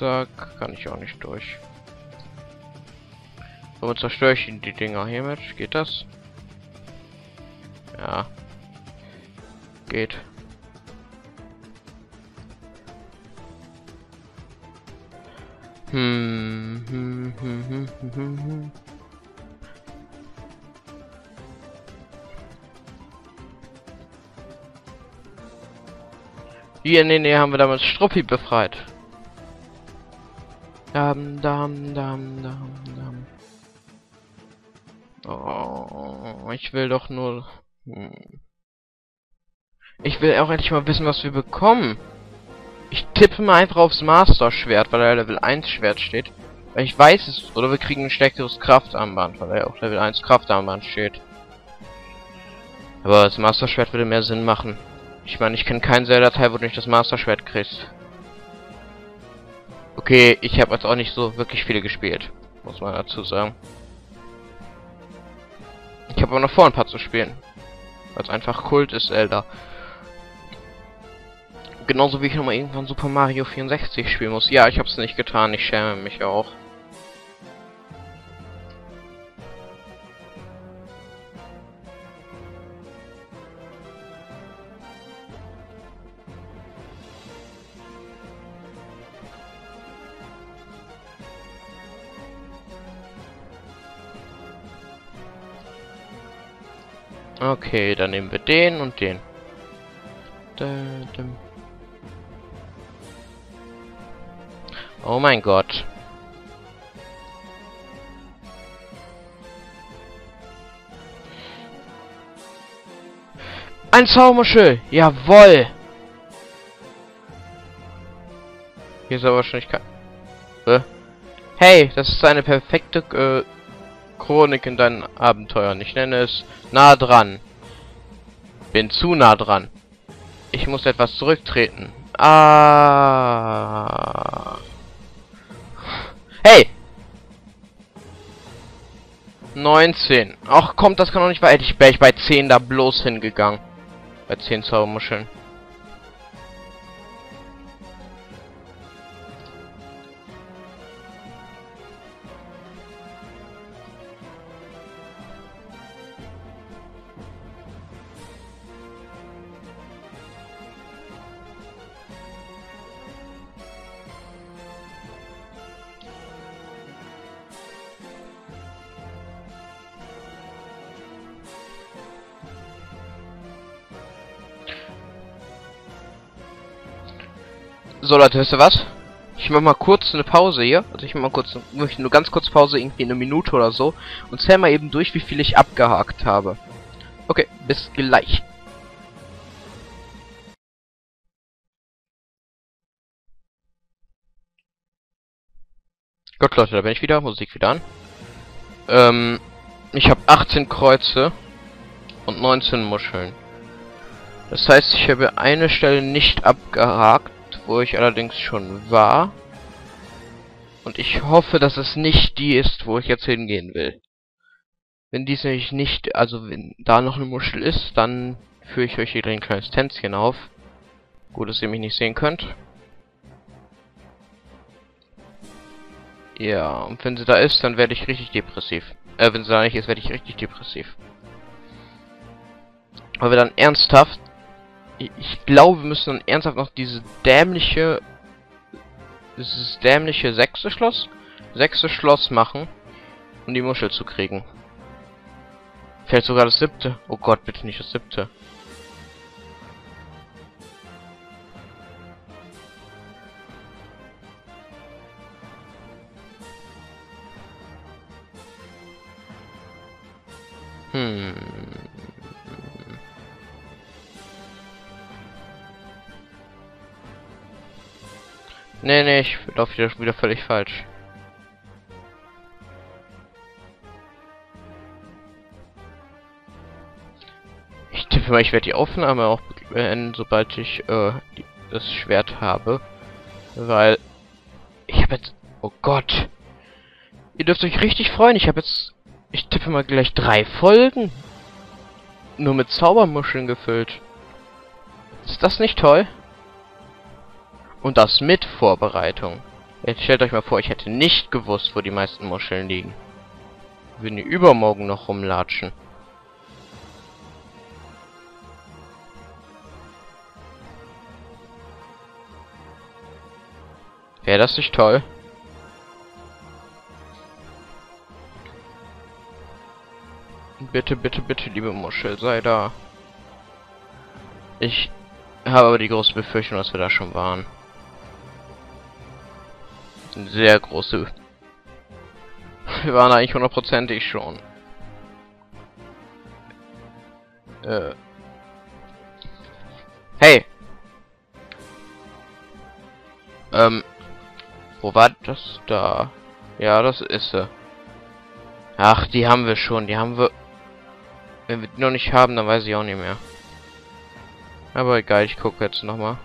Rucksack kann ich auch nicht durch. Aber zerstöre ich die Dinger hiermit? Geht das? Ja. Geht. Hier in der Nähe haben wir damals Struppi befreit. Oh, ich will doch nur... Ich will auch endlich mal wissen, was wir bekommen. Ich tippe mal einfach aufs Master-Schwert, weil da Level 1 Schwert steht. Weil ich weiß es. Oder wir kriegen ein stärkeres Kraftarmband, weil da auch Level 1 Kraftarmband steht. Aber das Master-Schwert würde mehr Sinn machen. Ich meine, ich kenne keinen Zelda-Teil, wo du nicht das Master-Schwert kriegst. Okay, ich habe jetzt auch nicht so wirklich viele gespielt. Muss man dazu sagen. Ich habe aber noch vor, ein paar zu spielen. Weil es einfach Kult ist, Zelda. Genauso wie ich nochmal irgendwann Super Mario 64 spielen muss. Ja, ich hab's nicht getan, ich schäme mich auch. Okay, dann nehmen wir den und den. Oh mein Gott. Ein Zaubermuschel! Jawoll! Hier ist aber wahrscheinlich kein... Hey, das ist eine perfekte... Chronik in deinen Abenteuern. Ich nenne es nah dran. Bin zu nah dran. Ich muss etwas zurücktreten. Ah. Hey! 19. Ach kommt, das kann doch nicht wahr. Wäre ich bei 10 da bloß hingegangen. Bei 10 Zaubermuscheln. So Leute, wisst ihr was? Ich mache mal kurz eine Pause hier. Also ich mache mal kurz, möchte nur ganz kurz Pause, irgendwie eine Minute oder so. Und zähl mal eben durch, wie viel ich abgehakt habe. Okay, bis gleich. Gott Leute, da bin ich wieder. Musik wieder an. Ich habe 18 Kreuze und 19 Muscheln. Das heißt, ich habe eine Stelle nicht abgehakt. Wo ich allerdings schon war. Und ich hoffe, dass es nicht die ist, wo ich jetzt hingehen will. Wenn dies nämlich nicht, also wenn da noch eine Muschel ist, dann führe ich euch hier ein kleines Tänzchen auf. Gut, dass ihr mich nicht sehen könnt. Ja, und wenn sie da ist, dann werde ich richtig depressiv. Wenn sie da nicht ist, werde ich richtig depressiv. Aber dann ernsthaft... Ich glaube, wir müssen dann ernsthaft noch dieses dämliche sechste Schloss machen, um die Muschel zu kriegen. Vielleicht sogar das 7. Oh Gott, bitte nicht das 7. Nee, ich laufe wieder völlig falsch. Ich tippe mal, ich werde die Aufnahme auch beenden, sobald ich das Schwert habe. Weil... Ich habe jetzt... Oh Gott! Ihr dürft euch richtig freuen, ich habe jetzt... Ich tippe mal gleich 3 Folgen. Nur mit Zaubermuscheln gefüllt. Ist das nicht toll? Und das mit Vorbereitung. Jetzt stellt euch mal vor, ich hätte nicht gewusst, wo die meisten Muscheln liegen. Würden die übermorgen noch rumlatschen. Wäre das nicht toll? Bitte, bitte, bitte, liebe Muschel, sei da. Ich habe aber die große Befürchtung, dass wir da schon waren. Sehr große. Wir waren eigentlich hundertprozentig schon. Hey! Wo war das da? Ja, das ist sie. Ach, die haben wir schon, die haben wir... Wenn wir die noch nicht haben, dann weiß ich auch nicht mehr. Aber egal, ich gucke jetzt nochmal.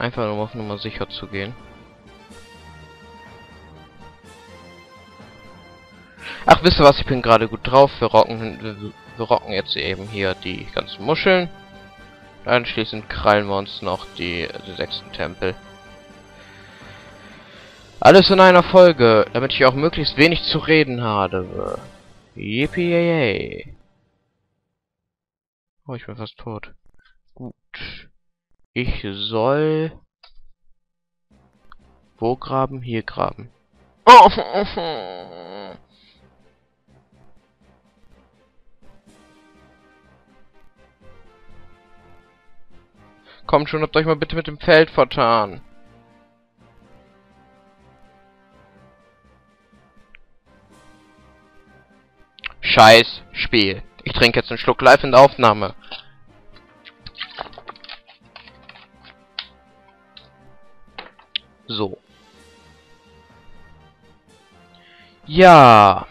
Einfach nur um auf Nummer sicher zu gehen. Ach, wisst ihr was? Ich bin gerade gut drauf. Wir rocken jetzt eben hier die ganzen Muscheln. Anschließend krallen wir uns noch den 6. Tempel. Alles in einer Folge, damit ich auch möglichst wenig zu reden habe. Yippie. Oh, ich bin fast tot. Gut. Ich soll... Wo graben? Hier graben. Oh. Kommt schon, habt euch mal bitte mit dem Feld vertan. Scheiß Spiel. Ich trinke jetzt einen Schluck live in der Aufnahme. So. Ja.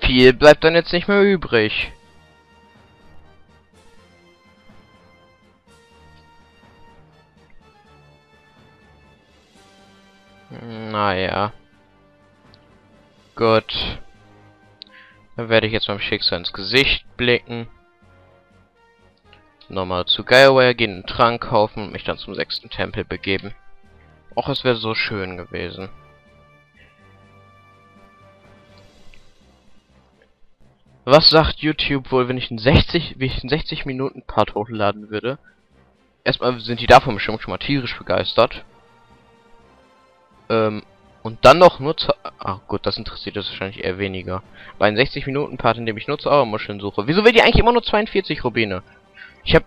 Viel bleibt dann jetzt nicht mehr übrig. Naja. Gut. Dann werde ich jetzt meinem Schicksal ins Gesicht blicken. Nochmal zu Galway gehen, einen Trank kaufen und mich dann zum 6. Tempel begeben. Och, es wäre so schön gewesen. Was sagt YouTube wohl, wenn ich einen 60-Minuten-Part hochladen würde? Erstmal sind die davon bestimmt schon mal tierisch begeistert. Und dann noch nur zu... Ach gut, das interessiert das wahrscheinlich eher weniger. Bei einem 60-Minuten-Part, in dem ich nur Zaubermuscheln suche. Wieso will die eigentlich immer nur 42 Rubine? Ich habe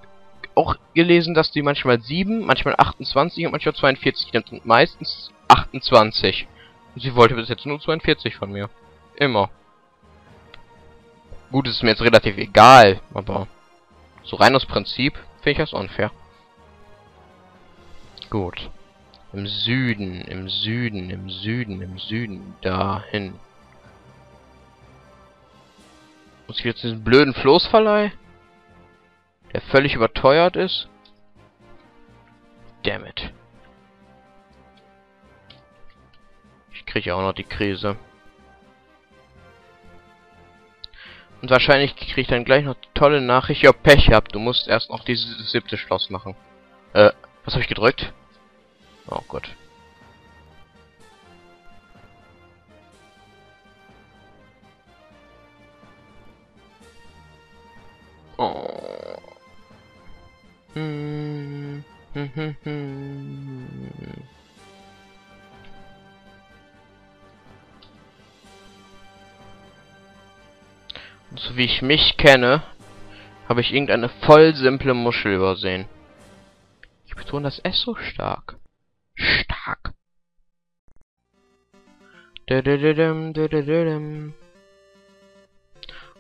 auch gelesen, dass die manchmal 7, manchmal 28 und manchmal 42 nimmt. Und meistens 28. Und sie wollte bis jetzt nur 42 von mir. Immer. Gut, es ist mir jetzt relativ egal. Aber so rein aus Prinzip finde ich das unfair. Gut. Im Süden, im Süden, im Süden, im Süden, dahin. Muss ich jetzt diesen blöden Floßverleih? Der völlig überteuert ist? Damn it. Ich kriege ja auch noch die Krise. Und wahrscheinlich kriege ich dann gleich noch die tolle Nachricht, ja, Pech gehabt, du musst erst noch dieses 7. Schloss machen. Was habe ich gedrückt? Oh Gott. Oh. Und so wie ich mich kenne, habe ich irgendeine voll simple Muschel übersehen. Ich betone das S so stark. Stark.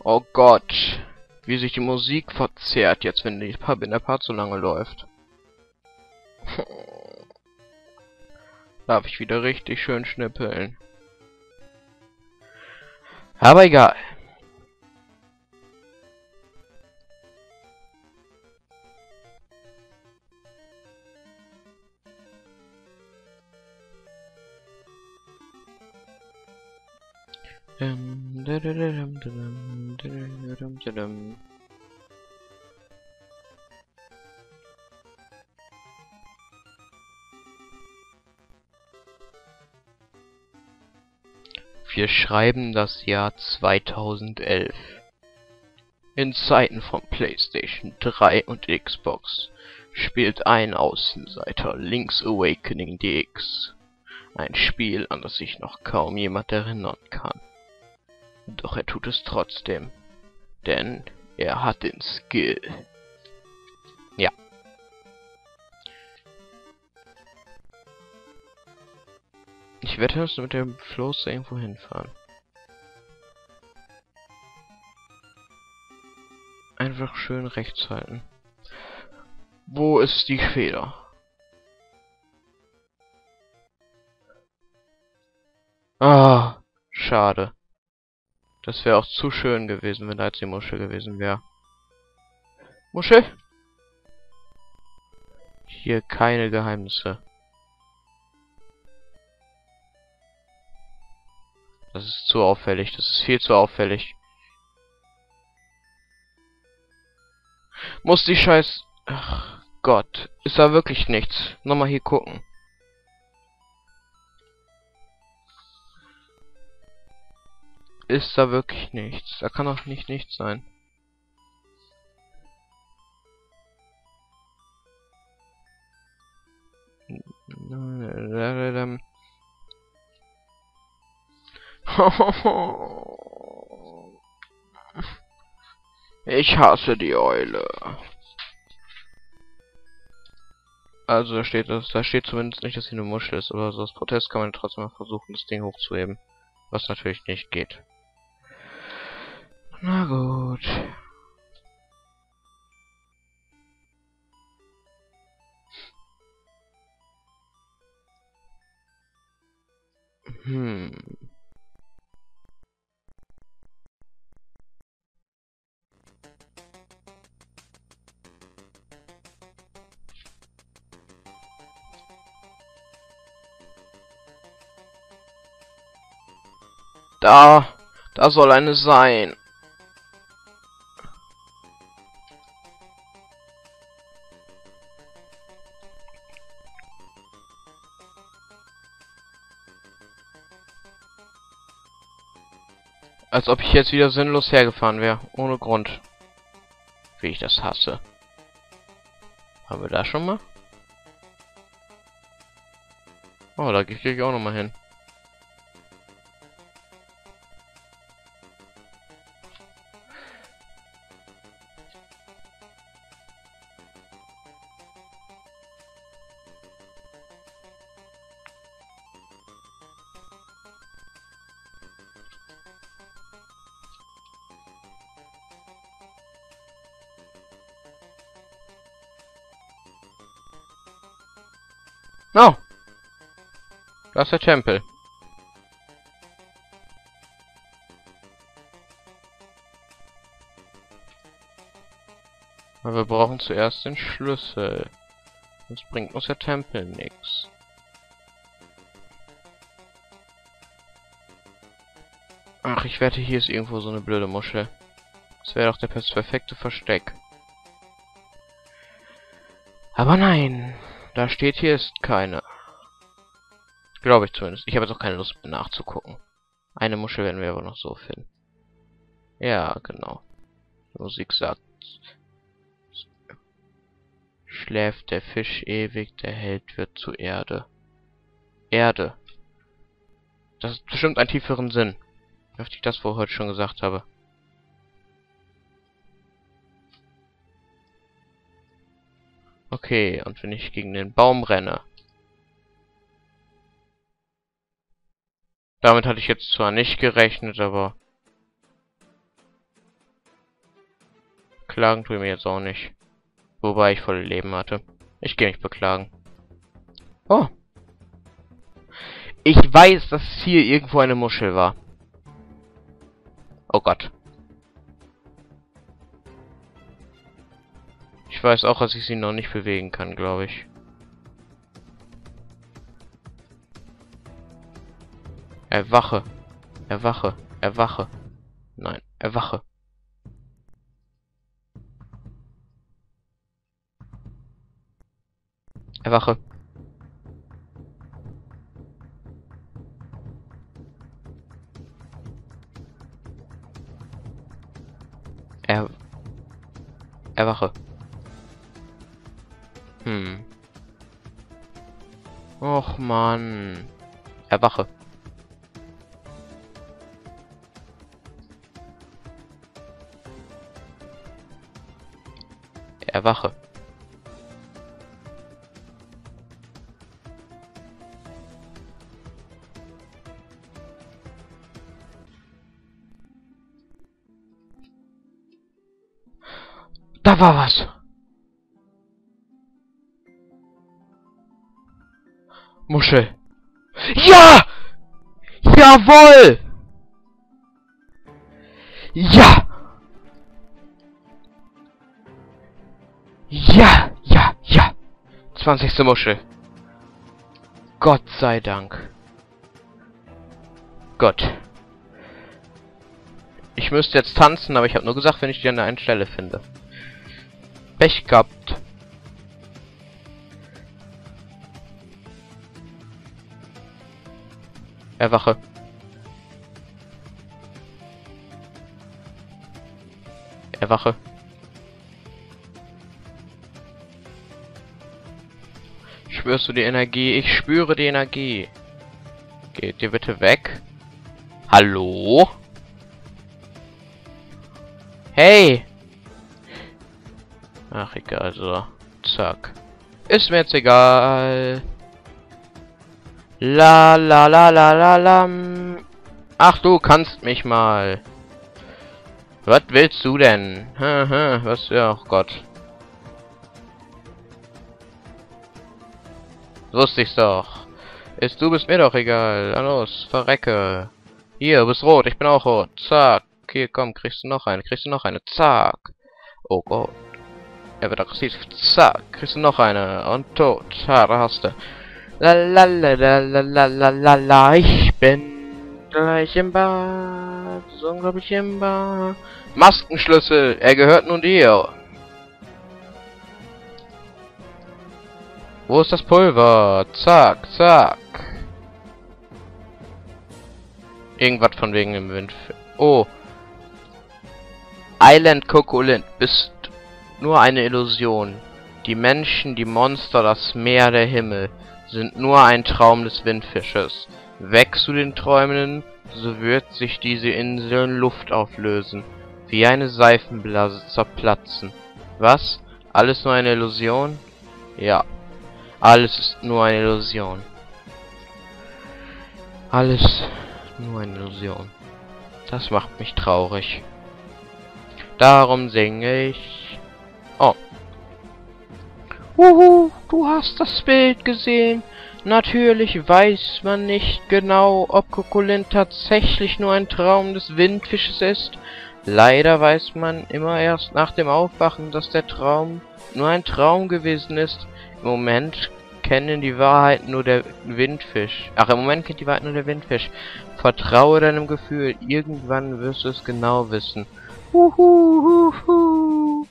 Oh Gott, wie sich die Musik verzerrt jetzt, wenn der Part so lange läuft. Darf ich wieder richtig schön schnippeln. Aber egal. Wir schreiben das Jahr 2011. In Zeiten von PlayStation 3 und Xbox spielt ein Außenseiter Link's Awakening DX. Ein Spiel, an das sich noch kaum jemand erinnern kann. Doch er tut es trotzdem, denn er hat den Skill. Ja. Ich wette, dass wir mit dem Floß irgendwo hinfahren. Einfach schön rechts halten. Wo ist die Feder? Ah, schade. Das wäre auch zu schön gewesen, wenn da jetzt die Muschel gewesen wäre. Muschel? Hier keine Geheimnisse. Das ist zu auffällig. Das ist viel zu auffällig. Muss die Scheiß... Ach Gott. Ist da wirklich nichts? Nochmal hier gucken. Ist da wirklich nichts? Da kann doch nicht nichts sein. Ich hasse die Eule. Also da steht zumindest nicht, dass sie eine Muschel ist, aber so als Protest kann man trotzdem mal versuchen, das Ding hochzuheben. Was natürlich nicht geht. Na gut. Da soll eine sein. Als ob ich jetzt wieder sinnlos hergefahren wäre. Ohne Grund. Wie ich das hasse. Haben wir da schon mal? Oh, da gehe ich auch nochmal hin. No! Da ist der Tempel. Aber wir brauchen zuerst den Schlüssel. Sonst bringt uns der Tempel nichts. Ach, ich wette, hier ist irgendwo so eine blöde Muschel. Das wäre doch das perfekte Versteck. Aber nein! Da steht, hier ist keine. Glaube ich zumindest. Ich habe jetzt auch keine Lust, nachzugucken. Eine Muschel werden wir aber noch so finden. Ja, genau. Die Musik sagt... Schläft der Fisch ewig, der Held wird zu Erde. Erde. Das ist bestimmt einen tieferen Sinn. Wenn ich das wohl heute schon gesagt habe. Okay, und wenn ich gegen den Baum renne. Damit hatte ich jetzt zwar nicht gerechnet, aber... Klagen tue ich mir jetzt auch nicht. Wobei ich volle Leben hatte. Ich gehe nicht beklagen. Oh! Ich weiß, dass hier irgendwo eine Muschel war. Oh Gott. Ich weiß auch, dass ich sie noch nicht bewegen kann, glaube ich. Erwache. Erwache. Erwache. Nein, erwache. Erwache. Erwache. Och Mann. Erwache. Erwache. Da war was. Muschel. Ja! Jawohl! Ja! Ja, ja, ja. 20. Muschel. Gott sei Dank. Gott. Ich müsste jetzt tanzen, aber ich habe nur gesagt, wenn ich die an der einen Stelle finde. Pech gehabt. Erwache. Erwache. Spürst du die Energie? Ich spüre die Energie. Geht ihr bitte weg? Hallo? Hey! Ach, egal, so. Zack. Ist mir jetzt egal. La la la la la la. Ach, du kannst mich mal. Was willst du denn? Was? Ja, oh Gott. Wusste ich's doch. Ist, du bist mir doch egal. Los, verrecke. Hier, du bist rot. Ich bin auch rot. Zack. Hier, komm, kriegst du noch eine. Kriegst du noch eine. Zack. Oh Gott. Er wird aggressiv. Zack. Kriegst du noch eine. Und tot. Ha, da hast du. La la la la la la la la. Ich bin gleich im Bad. So unglaublich im Bad. Maskenschlüssel. Er gehört nun dir. Wo ist das Pulver? Zack, zack. Irgendwas von wegen dem Wind. Oh. Island Koholint. Bist nur eine Illusion. Die Menschen, die Monster, das Meer, der Himmel sind nur ein Traum des Windfisches. Weg zu den Träumenden, so wird sich diese Insel in Luft auflösen, wie eine Seifenblase zerplatzen. Was? Alles nur eine Illusion? Ja. Alles ist nur eine Illusion. Alles nur eine Illusion. Das macht mich traurig. Darum singe ich... Oh. Wuhu, du hast das Bild gesehen. Natürlich weiß man nicht genau, ob Koholint tatsächlich nur ein Traum des Windfisches ist. Leider weiß man immer erst nach dem Aufwachen, dass der Traum nur ein Traum gewesen ist. Im Moment kennt die Wahrheit nur der Windfisch. Ach, im Moment kennt die Wahrheit nur der Windfisch. Vertraue deinem Gefühl. Irgendwann wirst du es genau wissen. Uhuhuhu.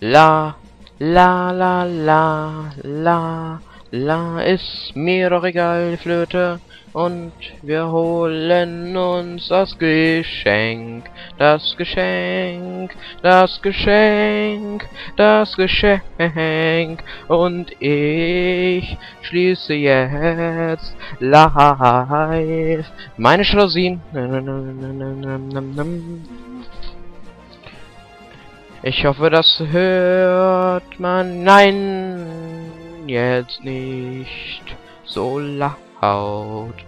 La, la, la, la, la, la, ist mir doch egal, die Flöte. Und wir holen uns das Geschenk, das Geschenk, das Geschenk, das Geschenk. Und ich schließe jetzt live meine Jalousien. Ich hoffe, das hört man. Nein, jetzt nicht so laut.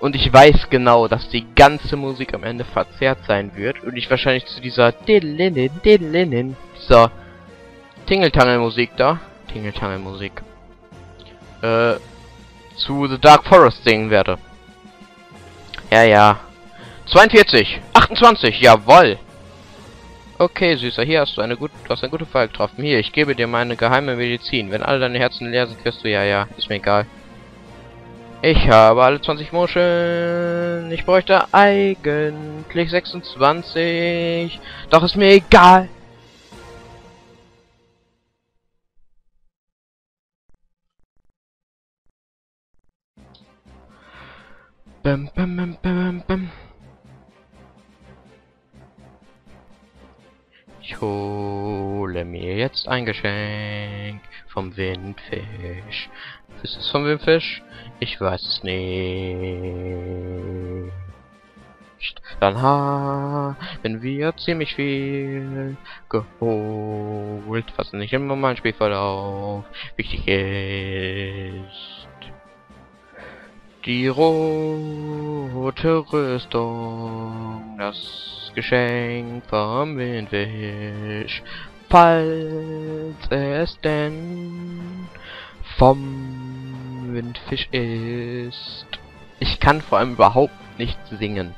Und ich weiß genau, dass die ganze Musik am Ende verzerrt sein wird. Und ich wahrscheinlich zu dieser dieser Tingeltangel-Musik da. Tingeltangel-Musik. Zu The Dark Forest singen werde. Ja, ja. 42, 28, jawoll. Okay, Süßer, hier hast du eine gute, du hast eine gute Fall getroffen. Hier, ich gebe dir meine geheime Medizin. Wenn alle deine Herzen leer sind, wirst du... Ja, ja, ist mir egal. Ich habe alle 20 Muscheln. Ich bräuchte eigentlich 26. Doch ist mir egal. Bam, bam, bam, bam, bam. Ich hole mir jetzt ein Geschenk vom Windfisch. Ist es vom Windfisch? Ich weiß es nicht. Dann haben wir ziemlich viel geholt, was nicht im normalen Spielverlauf wichtig ist. Die rote Rüstung, das Geschenk vom Windfisch, falls es denn vom Windfisch ist. Ich kann vor allem überhaupt nicht singen.